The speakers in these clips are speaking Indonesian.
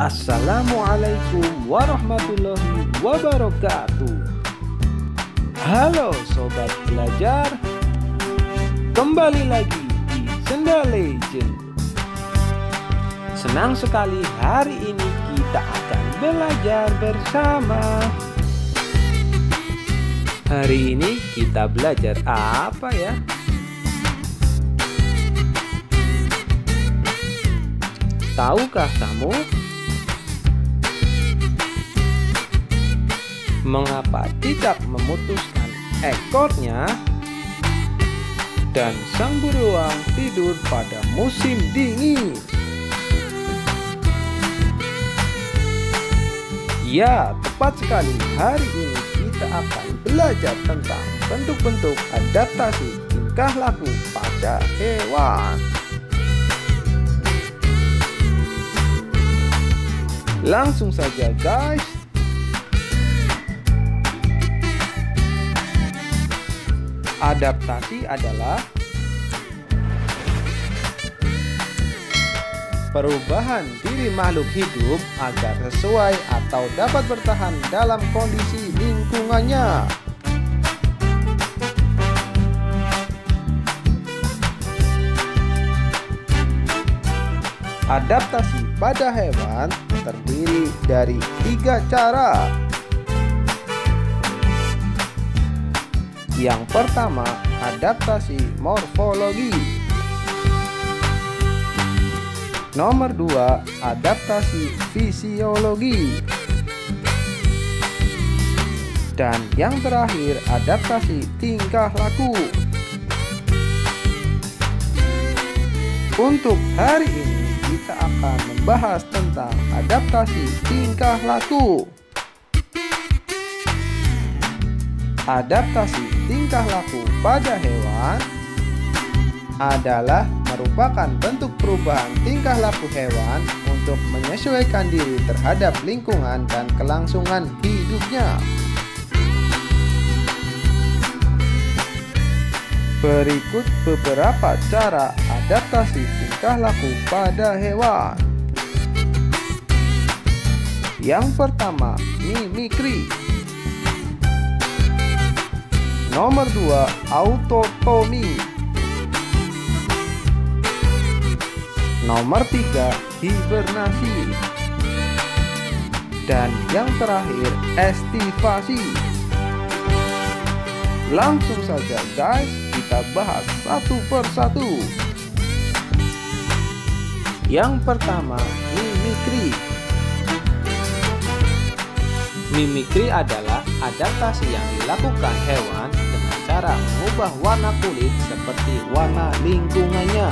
Assalamualaikum warahmatullahi wabarakatuh. Halo sobat belajar, kembali lagi di Sendal Legend. Senang sekali hari ini kita akan belajar bersama. Hari ini kita belajar apa ya? Tahukah kamu mengapa tidak memutuskan ekornya dan sang beruang tidur pada musim dingin? Ya, tepat sekali, hari ini kita akan belajar tentang bentuk-bentuk adaptasi tingkah laku pada hewan. Langsung saja guys, adaptasi adalah perubahan diri makhluk hidup agar sesuai atau dapat bertahan dalam kondisi lingkungannya. Adaptasi pada hewan terdiri dari 3 cara. Yang pertama, adaptasi morfologi. Nomor 2, adaptasi fisiologi. Dan yang terakhir, adaptasi tingkah laku. Untuk hari ini kita akan membahas tentang adaptasi tingkah laku. Adaptasi tingkah laku pada hewan adalah merupakan bentuk perubahan tingkah laku hewan untuk menyesuaikan diri terhadap lingkungan dan kelangsungan hidupnya. Berikut beberapa cara adaptasi tingkah laku pada hewan. Yang pertama, mimikri. Nomor 2, autotomi. Nomor 3, hibernasi. Dan yang terakhir, estivasi. Langsung saja guys, kita bahas satu persatu. Yang pertama, mimikri. Mimikri adalah adaptasi yang dilakukan hewan dengan cara mengubah warna kulit seperti warna lingkungannya.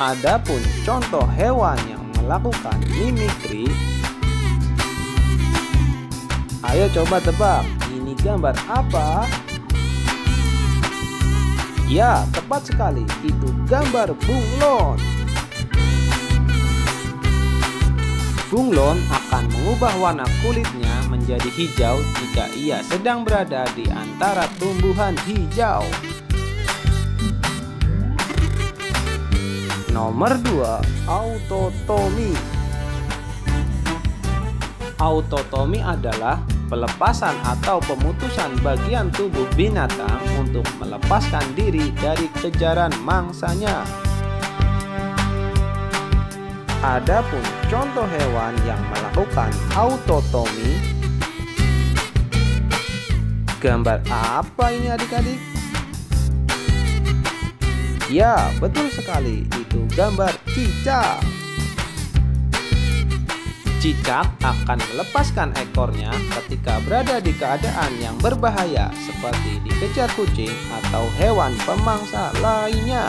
Adapun contoh hewan yang melakukan mimikri, ayo coba tebak, ini gambar apa? Ya, tepat sekali, itu gambar bunglon. Bunglon akan mengubah warna kulitnya menjadi hijau jika ia sedang berada di antara tumbuhan hijau. Nomor 2, autotomi. Autotomi adalah pelepasan atau pemutusan bagian tubuh binatang untuk melepaskan diri dari kejaran mangsanya. Adapun contoh hewan yang melakukan autotomi, gambar apa ini adik-adik? Ya, betul sekali, itu gambar cicak. Cicak akan melepaskan ekornya ketika berada di keadaan yang berbahaya seperti dikejar kucing atau hewan pemangsa lainnya.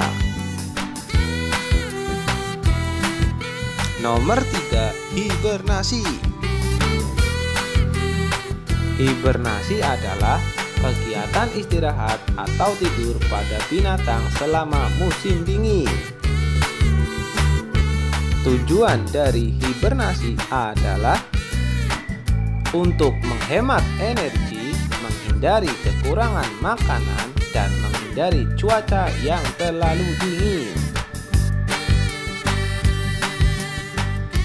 Nomor 3, hibernasi. Hibernasi adalah kegiatan istirahat atau tidur pada binatang selama musim dingin. Tujuan dari hibernasi adalah untuk menghemat energi, menghindari kekurangan makanan, dan menghindari cuaca yang terlalu dingin.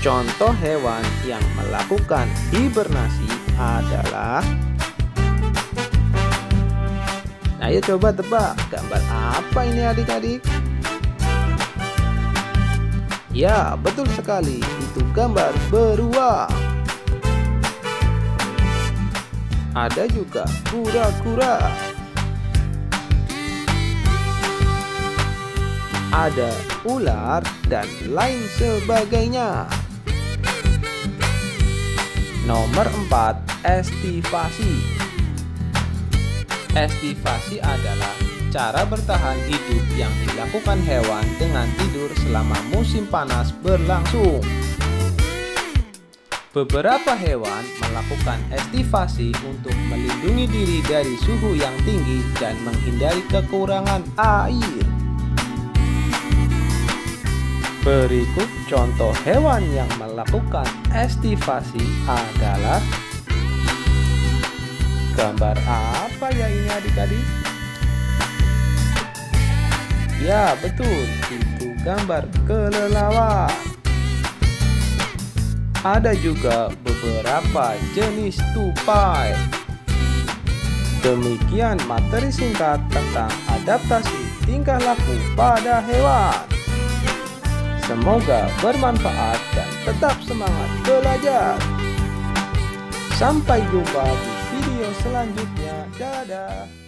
Contoh hewan yang melakukan hibernasi adalah, ayo coba tebak gambar apa ini adik-adik? Ya, betul sekali, itu gambar beruang. Ada juga kura-kura. Ada ular dan lain sebagainya. Nomor 4, estivasi. Estivasi adalah cara bertahan hidup yang dilakukan hewan dengan tidur selama musim panas berlangsung. Beberapa hewan melakukan estivasi untuk melindungi diri dari suhu yang tinggi dan menghindari kekurangan air. Berikut contoh hewan yang melakukan estivasi adalah, gambar apa ya ini adik-adik? Ya betul, itu gambar kelelawar. Ada juga beberapa jenis tupai. Demikian materi singkat tentang adaptasi tingkah laku pada hewan. Semoga bermanfaat dan tetap semangat belajar. Sampai jumpa di video selanjutnya. Dadah.